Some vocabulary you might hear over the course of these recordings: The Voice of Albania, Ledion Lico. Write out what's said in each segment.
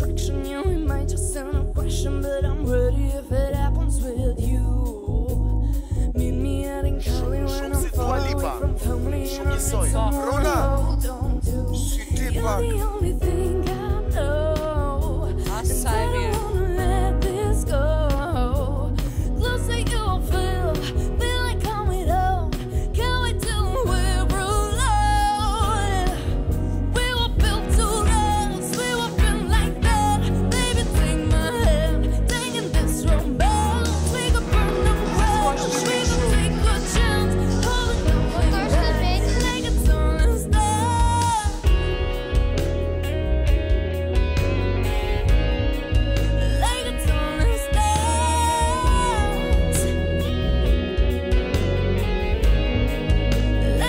contraction, you might just send a question, but I'm ready if it happens with you. Meet me at in Cali when I'm far away from family and I'm tomorrow. Don't do. You're the only thing I know, and I don't wanna let this go. Close to you, I feel like I'm at home. Can't wait till we're alone. We were built to last, we were built like that. Baby, take my hand, taking this romance. We could burn the world, we could take a chance. Holding on for you back, like it's on and stop.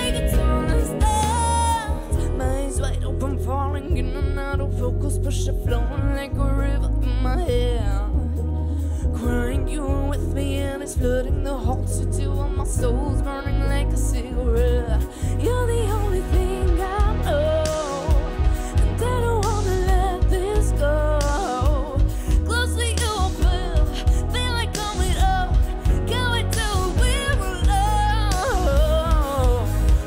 Like it's on and stop. Like it's on and stop. My eyes wide open, falling in and out of focus. Push it flowing like a river in my hair. Crying, you were with me and it's flooding the whole city while my soul's burning like a cigarette. You're the only thing I know, and I don't wanna let this go. Close to you, feel like I'm at home. Can't wait till we're alone.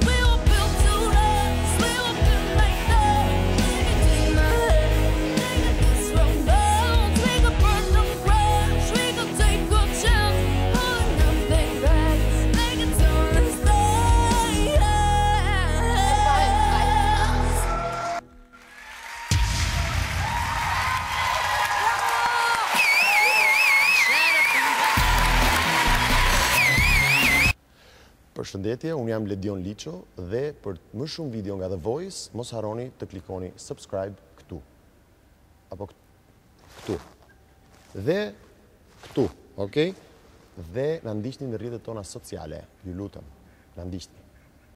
We were built to last, we were built like that. Take it in my head, take it this romance. We could burn the bridge, we could take a chance. Hold nothing back, make it turn and stay. Përshëndetje, unë jam Ledion Lico dhe për më shumë video nga The Voice, mos harroni të klikoni subscribe këtu. Apo këtu. Dhe këtu, okay? Dhe na ndiqni në rrjetet tona sociale, ju lutem. Na ndiqni.